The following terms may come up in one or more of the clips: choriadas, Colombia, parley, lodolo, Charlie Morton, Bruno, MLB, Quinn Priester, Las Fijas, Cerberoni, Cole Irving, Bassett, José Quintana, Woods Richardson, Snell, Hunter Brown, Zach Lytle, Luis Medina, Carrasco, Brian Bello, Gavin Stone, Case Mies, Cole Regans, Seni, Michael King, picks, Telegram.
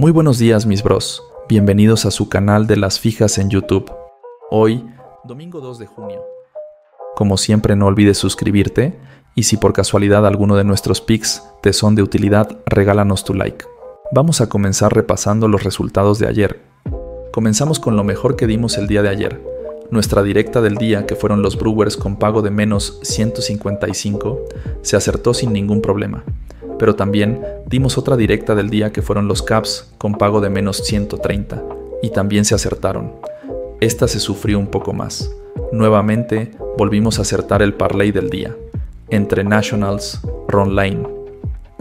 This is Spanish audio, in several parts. Muy buenos días mis bros, bienvenidos a su canal de Las Fijas en YouTube. Hoy, domingo 2 de junio. Como siempre no olvides suscribirte, y si por casualidad alguno de nuestros picks te son de utilidad, regálanos tu like. Vamos a comenzar repasando los resultados de ayer. Comenzamos con lo mejor que dimos el día de ayer. Nuestra directa del día, que fueron los Brewers con pago de menos 155, se acertó sin ningún problema. Pero también dimos otra directa del día que fueron los Cubs con pago de menos 130, y también se acertaron. Esta se sufrió un poco más. Nuevamente volvimos a acertar el parlay del día, entre Nationals, Run Line,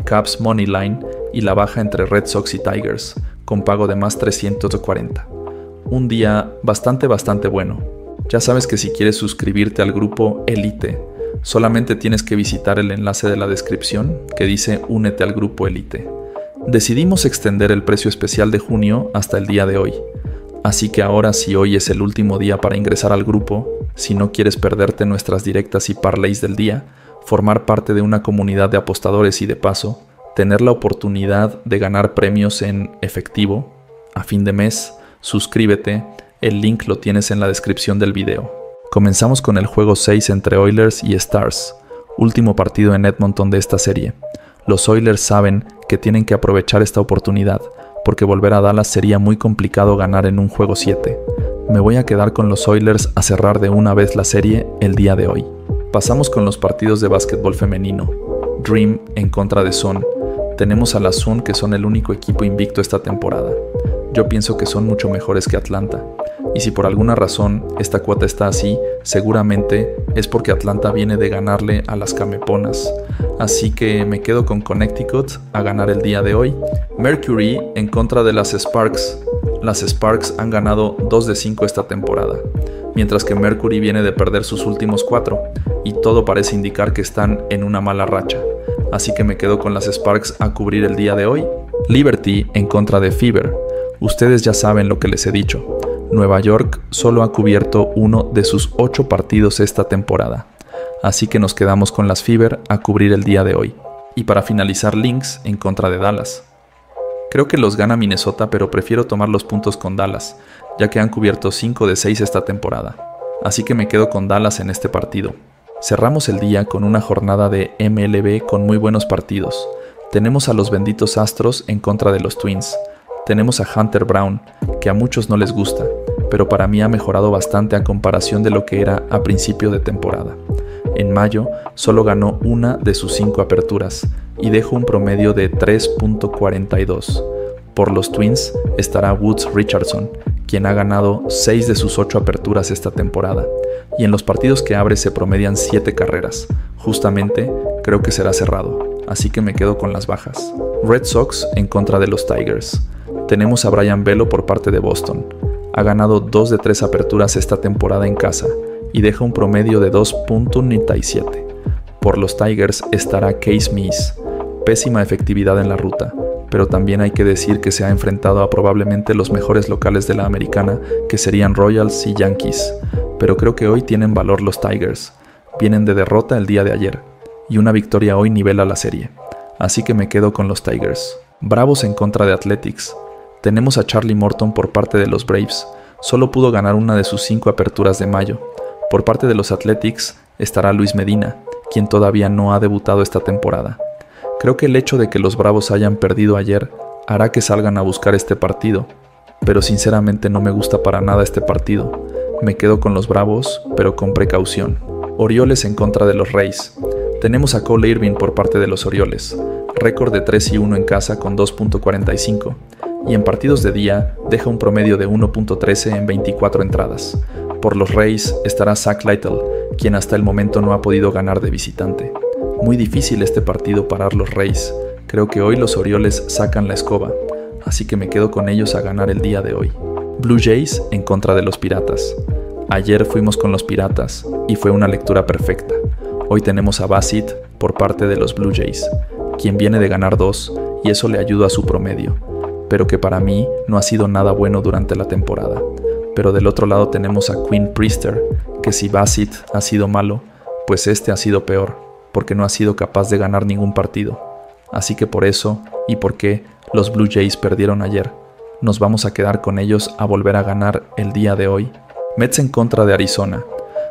Cubs Money Line y la baja entre Red Sox y Tigers, con pago de más 340. Un día bastante bueno. Ya sabes que si quieres suscribirte al grupo Elite, solamente tienes que visitar el enlace de la descripción que dice Únete al grupo Elite. Decidimos extender el precio especial de junio hasta el día de hoy, así que ahora si hoy es el último día para ingresar al grupo, si no quieres perderte nuestras directas y parlays del día, formar parte de una comunidad de apostadores y de paso, tener la oportunidad de ganar premios en efectivo a fin de mes, suscríbete. El link lo tienes en la descripción del video. Comenzamos con el juego 6 entre Oilers y Stars, último partido en Edmonton de esta serie. Los Oilers saben que tienen que aprovechar esta oportunidad, porque volver a Dallas sería muy complicado ganar en un juego 7. Me voy a quedar con los Oilers a cerrar de una vez la serie el día de hoy. Pasamos con los partidos de básquetbol femenino. Dream en contra de Sun. Tenemos a las Sun, que son el único equipo invicto esta temporada. Yo pienso que son mucho mejores que Atlanta. Y si por alguna razón esta cuota está así, seguramente es porque Atlanta viene de ganarle a las Cameponas. Así que me quedo con Connecticut a ganar el día de hoy. Mercury en contra de las Sparks. Las Sparks han ganado 2 de 5 esta temporada, mientras que Mercury viene de perder sus últimos 4, y todo parece indicar que están en una mala racha. Así que me quedo con las Sparks a cubrir el día de hoy. Liberty en contra de Fever. Ustedes ya saben lo que les he dicho. Nueva York solo ha cubierto uno de sus 8 partidos esta temporada, así que nos quedamos con las Fever a cubrir el día de hoy. Y para finalizar, Lynx en contra de Dallas. Creo que los gana Minnesota, pero prefiero tomar los puntos con Dallas, ya que han cubierto 5 de 6 esta temporada, así que me quedo con Dallas en este partido. Cerramos el día con una jornada de MLB con muy buenos partidos. Tenemos a los benditos Astros en contra de los Twins. Tenemos a Hunter Brown, que a muchos no les gusta, pero para mí ha mejorado bastante a comparación de lo que era a principio de temporada. En mayo solo ganó una de sus 5 aperturas y dejó un promedio de 3.42. Por los Twins estará Woods Richardson, quien ha ganado 6 de sus 8 aperturas esta temporada, y en los partidos que abre se promedian 7 carreras. Justamente creo que será cerrado, así que me quedo con las bajas. Red Sox en contra de los Tigers. Tenemos a Brian Bello por parte de Boston. Ha ganado 2 de 3 aperturas esta temporada en casa y deja un promedio de 2.97. Por los Tigers estará Case Mies. Pésima efectividad en la ruta, pero también hay que decir que se ha enfrentado a probablemente los mejores locales de la americana, que serían Royals y Yankees. Pero creo que hoy tienen valor los Tigers. Vienen de derrota el día de ayer, y una victoria hoy nivela la serie. Así que me quedo con los Tigers. Bravos en contra de Athletics. Tenemos a Charlie Morton por parte de los Braves, solo pudo ganar una de sus 5 aperturas de mayo. Por parte de los Athletics estará Luis Medina, quien todavía no ha debutado esta temporada. Creo que el hecho de que los Bravos hayan perdido ayer hará que salgan a buscar este partido, pero sinceramente no me gusta para nada este partido. Me quedo con los Bravos, pero con precaución. Orioles en contra de los Rays. Tenemos a Cole Irving por parte de los Orioles, récord de 3-1 en casa con 2.45. y en partidos de día deja un promedio de 1.13 en 24 entradas. Por los Rays estará Zach Lytle, quien hasta el momento no ha podido ganar de visitante. Muy difícil este partido parar los Rays, creo que hoy los Orioles sacan la escoba, así que me quedo con ellos a ganar el día de hoy. Blue Jays en contra de los Piratas. Ayer fuimos con los Piratas y fue una lectura perfecta. Hoy tenemos a Bassett por parte de los Blue Jays, quien viene de ganar 2 y eso le ayuda a su promedio, pero que para mí no ha sido nada bueno durante la temporada. Pero del otro lado tenemos a Quinn Priester, que si Bassett ha sido malo, pues este ha sido peor, porque no ha sido capaz de ganar ningún partido. Así que por eso, y porque Los Blue Jays perdieron ayer. Nos vamos a quedar con ellos a volver a ganar el día de hoy. Mets en contra de Arizona.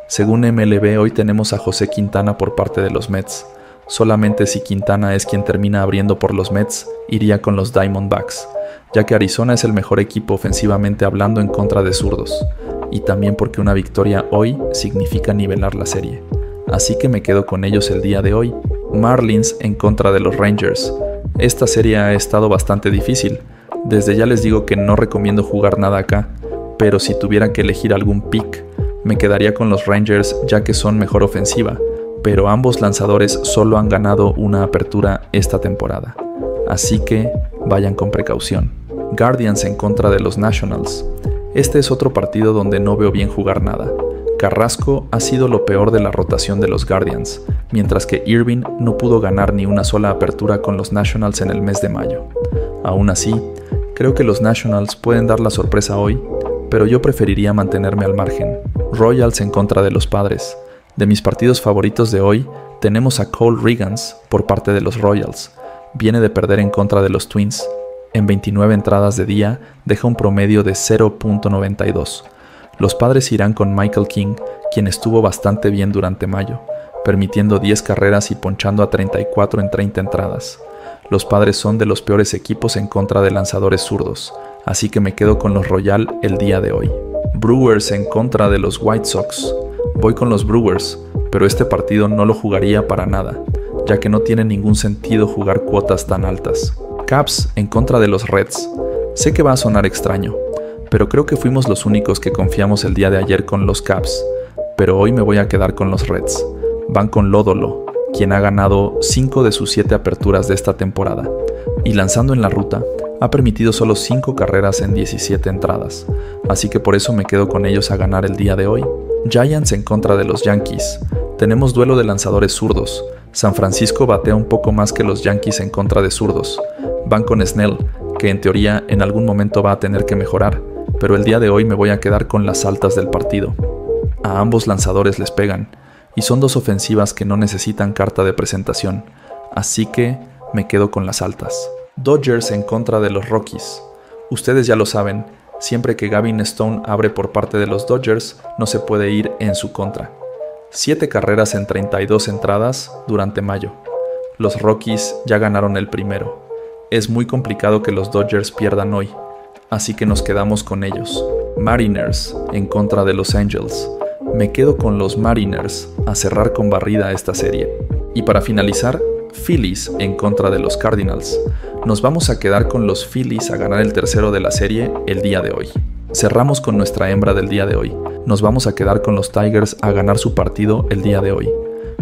Según MLB, hoy tenemos a José Quintana por parte de los Mets. Solamente si Quintana es quien termina abriendo por los Mets, iría con los Diamondbacks, ya que Arizona es el mejor equipo ofensivamente hablando en contra de zurdos, y también porque una victoria hoy significa nivelar la serie. Así que me quedo con ellos el día de hoy. Marlins en contra de los Rangers. Esta serie ha estado bastante difícil. Desde ya les digo que no recomiendo jugar nada acá, pero si tuviera que elegir algún pick, me quedaría con los Rangers ya que son mejor ofensiva, pero ambos lanzadores solo han ganado una apertura esta temporada. Así que vayan con precaución. Guardians en contra de los Nationals. Este es otro partido donde no veo bien jugar nada. Carrasco ha sido lo peor de la rotación de los Guardians, mientras que Irving no pudo ganar ni una sola apertura con los Nationals en el mes de mayo. Aún así, creo que los Nationals pueden dar la sorpresa hoy, pero yo preferiría mantenerme al margen. Royals en contra de los Padres. De mis partidos favoritos de hoy, tenemos a Cole Regans por parte de los Royals. Viene de perder en contra de los Twins. En 29 entradas de día, deja un promedio de 0.92. Los Padres irán con Michael King, quien estuvo bastante bien durante mayo, permitiendo 10 carreras y ponchando a 34 en 30 entradas. Los Padres son de los peores equipos en contra de lanzadores zurdos, así que me quedo con los Royals el día de hoy. Brewers en contra de los White Sox. Voy con los Brewers, pero este partido no lo jugaría para nada, ya que no tiene ningún sentido jugar cuotas tan altas. Cubs en contra de los Reds. Sé que va a sonar extraño, pero creo que fuimos los únicos que confiamos el día de ayer con los Cubs, pero hoy me voy a quedar con los Reds. Van con Lodolo, quien ha ganado 5 de sus 7 aperturas de esta temporada, y lanzando en la ruta, ha permitido solo 5 carreras en 17 entradas, así que por eso me quedo con ellos a ganar el día de hoy. Giants en contra de los Yankees. Tenemos duelo de lanzadores zurdos. San Francisco batea un poco más que los Yankees en contra de zurdos. Van con Snell, que en teoría en algún momento va a tener que mejorar, pero el día de hoy me voy a quedar con las altas del partido. A ambos lanzadores les pegan, y son dos ofensivas que no necesitan carta de presentación, así que me quedo con las altas. Dodgers en contra de los Rockies. Ustedes ya lo saben, siempre que Gavin Stone abre por parte de los Dodgers, no se puede ir en su contra. 7 carreras en 32 entradas durante mayo. Los Rockies ya ganaron el primero. Es muy complicado que los Dodgers pierdan hoy, así que nos quedamos con ellos. Mariners en contra de los Angels. Me quedo con los Mariners a cerrar con barrida esta serie. Y para finalizar, Phillies en contra de los Cardinals. Nos vamos a quedar con los Phillies a ganar el tercero de la serie el día de hoy. Cerramos con nuestra hembra del día de hoy. Nos vamos a quedar con los Tigers a ganar su partido el día de hoy.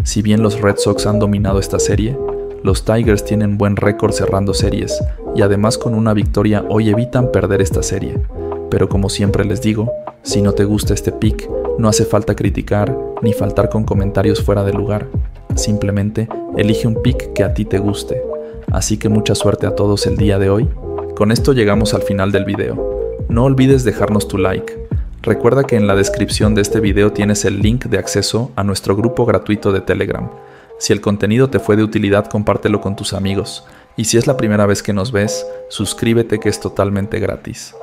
Si bien los Red Sox han dominado esta serie, los Tigers tienen buen récord cerrando series y además con una victoria hoy evitan perder esta serie. Pero como siempre les digo, si no te gusta este pick, no hace falta criticar ni faltar con comentarios fuera de lugar. Simplemente elige un pick que a ti te guste. Así que mucha suerte a todos el día de hoy. Con esto llegamos al final del video. No olvides dejarnos tu like. Recuerda que en la descripción de este video tienes el link de acceso a nuestro grupo gratuito de Telegram. Si el contenido te fue de utilidad, compártelo con tus amigos. Y si es la primera vez que nos ves, suscríbete que es totalmente gratis.